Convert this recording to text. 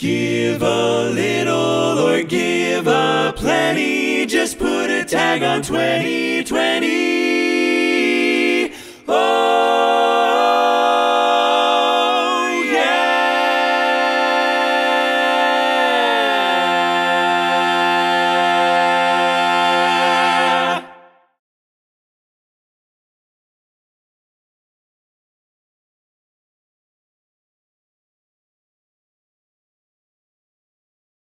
Give a little or give a plenty, just put a tag on 2020.